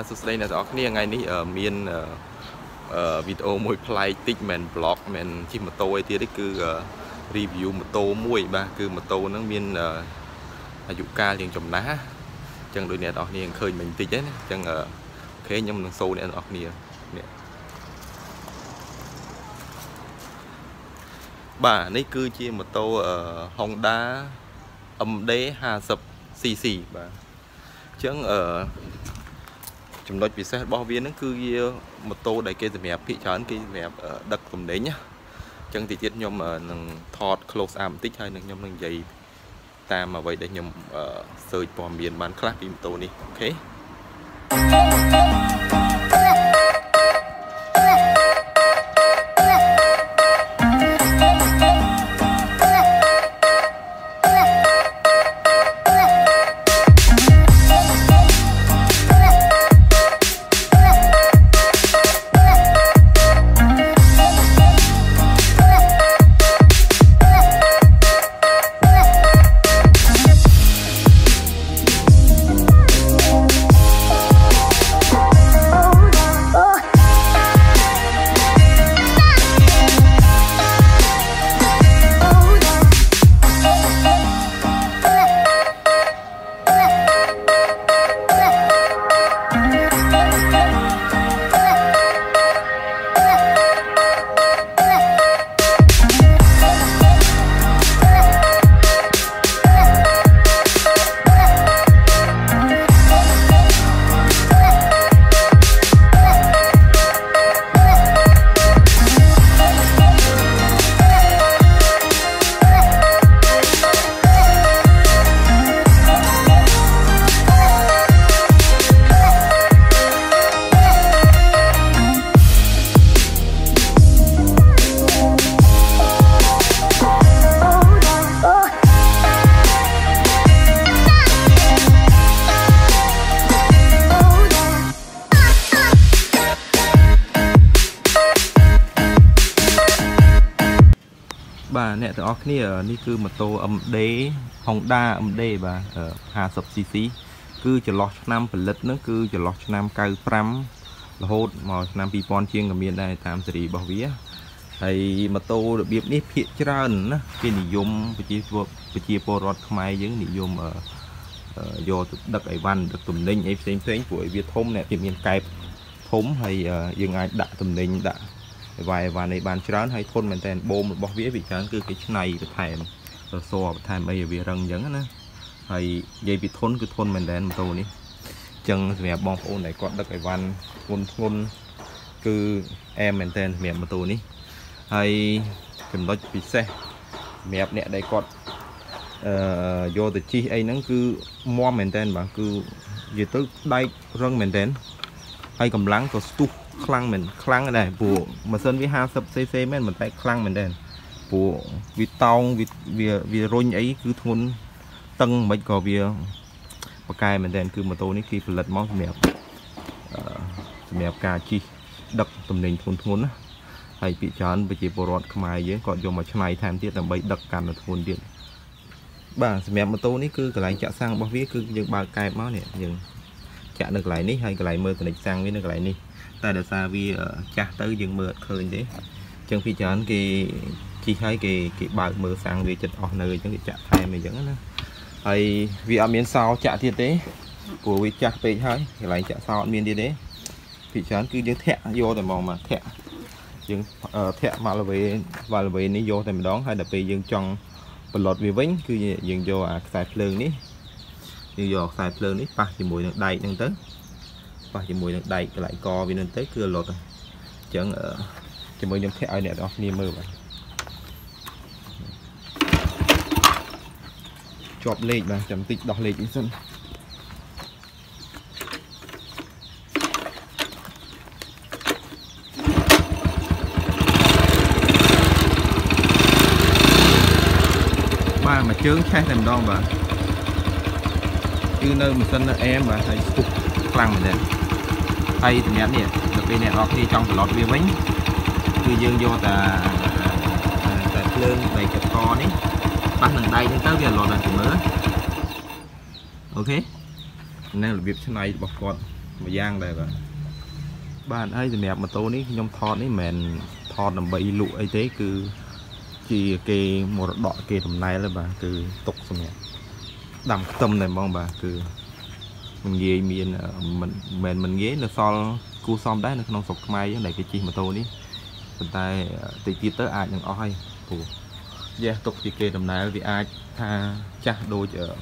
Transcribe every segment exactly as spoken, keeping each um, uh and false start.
បាទនេះគឺជាម៉ូតូ Honda em đê năm mươi xê xê បាទអញ្ចឹងចំណុចពិសេសរបស់វាហ្នឹងគឺជាម៉ូតូដែលគេសម្រាប់ភាគច្រើនគេសម្រាប់ដឹកទំនិញអញ្ចឹងទីទៀតខ្ញុំនឹងថត close up បន្តិចហើយនឹងខ្ញុំនឹងនិយាយតាមអ្វីដែលខ្ញុំសើចព័ត៌មានបានខ្លះពីម៉ូតូនេះ okay អ្នកទាំងអស់គ្នានេះគឺម៉ូតូ em đê Honda em đê បាទ năm mươi xê xê គឺចន្លោះឆ្នាំផលិតហ្នឹងគឺចន្លោះឆ្នាំ chín mươi lăm រហូតមកឆ្នាំ hai không không không ជាងក៏មានដែរតាមស៊េរីរបស់វាហើយម៉ូតូរបៀបនេះភាគច្រើនណាគេនិយមប្រជាពលរដ្ឋខ្មែរយើងនិយមយកទៅដឹកអីវ៉ាន់ដឹកទំនិញអីផ្សេងផ្សេងព្រោះវាធំអ្នកគេមានកែបធំហើយយើងអាចដាក់ទំនិញដាក់ វាវានៃបានច្រើនហើយធន់មែនតើបូមរបស់វាវាច្រើនគឺគេឆ្នៃទៅថែមហើយវារឹងអញ្ចឹងណាហើយនិយាយពីធន់គឺធន់មែនតើម៉ូតូនេះអញ្ចឹងសម្រាប់បងប្អូនដែលគាត់ដឹកអីវ៉ាន់ធ្ងន់ធ្ងន់គឺអែមមែនតើសម្រាប់ម៉ូតូនេះហើយចំណុចពិសេសសម្រាប់អ្នកដែលគាត់យកទៅជិះអីហ្នឹងគឺមាំមែនតើបាទគឺវាទៅដាច់រឹងមែនតើហើយកម្លាំងក៏ស្ទុះខ្លាំងមែនខ្លាំងដែរព្រោះ ម៉ាស៊ីនវា năm mươi xê xê មែនមិនតែខ្លាំងមែនដែរព្រោះវាតោងវាវារុញអីគឺធ្ងន់តឹងមិនក៏វាប៉ាកាយមែនដែរគឺម៉ូតូនេះគេផលិតមកសម្រាប់សម្រាប់ការជិះដឹកទំនិញធ្ងន់ធ្ងន់ណាហើយពីច្រើនប្រជាពលរដ្ឋខ្មែរយើងគាត់យកមកឆ្នៃថែមទៀតដើម្បីដឹកកាន់តែធ្ងន់ទៀតបាទសម្រាប់ម៉ូតូនេះគឺកន្លែងចាក់សាំងរបស់វាគឺយើងបើកកែបមកនេះយើងចាក់នៅកន្លែងនេះហើយកន្លែងមើលកន្លែងសាំងវានៅកន្លែងនេះ តែដោយសារវាចាស់ទៅយើងមើលអត់ឃើញទេអញ្ចឹងពីច្រើនគេគេបើកមើលសាំងវាចិត្តអស់នៅអញ្ចឹងគេចាក់ថែមអញ្ចឹងណាហើយវាអត់មានសោចាក់ទៀតទេព្រោះវាចាស់ពេកហើយកន្លែងចាក់សោអត់មានទៀតទេពីច្រើនគឺយើងធាក់យកតែហ្មងមកធាក់យើងធាក់មកល្វេវ៉ាល្វេនេះយកតែម្ដងហើយដល់ពេលយើងចង់ប្លត់វាវិញគឺយើងយកខ្សែភ្លើងនេះយើងយកខ្សែភ្លើងនេះប៉ះជាមួយនឹងដែកហ្នឹងទៅ បាទជាមួយនឹងធាក់ឲ្យអ្នកនរគ្នាមើលបាទជាប់លេខបាទចាំតិចដោះលេខនេះសិនបាទមកជើងឆេះតែម្ដងបាទគឺនៅម៉ាស៊ីននៅអែមបាទហើយស្ទុះ ខ្លាំងមែនទេហើយតម្រាប់នេះទៅពេលអ្នកនរគ្នាចង់ប្រឡប់វាវិញគឺយើងយកតែតែភ្លើងតែចកនេះប៉ះនឹងដៃហ្នឹងទៅវាឡប់ដល់ទៅមើលអូខេនេះរបៀបឆ្នៃរបស់គាត់ Honda một giang đây bạn. Bạn ấy thì nẹp mà tố ní nhom thon ấy mền thon làm bậy lụa ấy thế cứ chỉ kê một đọ kê tầm này là bà cứ tục xong nè đầm tâm này mong bà cứ mình ghê miền mình mình mình ghé là so cua xong đấy nó không sọc mai này cái chi mà tôi ní mình tay thì kia tới ai chẳng oi phù gia tục chỉ kê tầm này vì ai tha chắc đôi chợ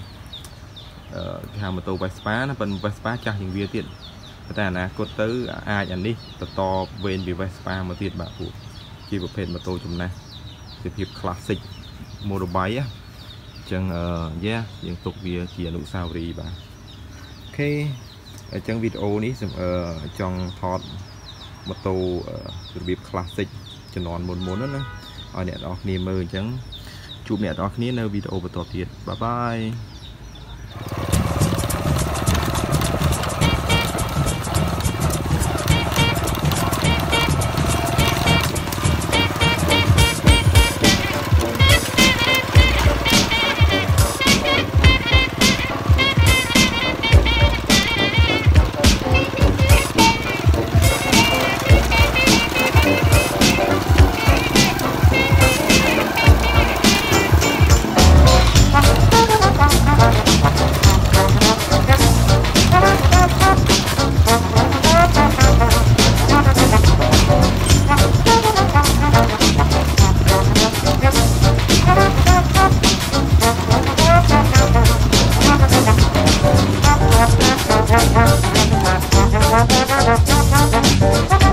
hàng mà tôi vay spa nó vẫn vay spa chắc hình viên tiền ta là cốt tới ai chẳng đi to to bên vì vay spa mà tiền bà phù chi một phèn mà tôi chùm này hiệp classic motorbike á chẳng yeah những tục về chỉ nụ sao đi bà ok ở trong video này ở trong thọt một tô hiệp classic cho nón một món nữa ở nẹt đó niềm mơ chẳng chụp nẹt đó ní nơi video và tổ thiệt bye bye. We'll be right back.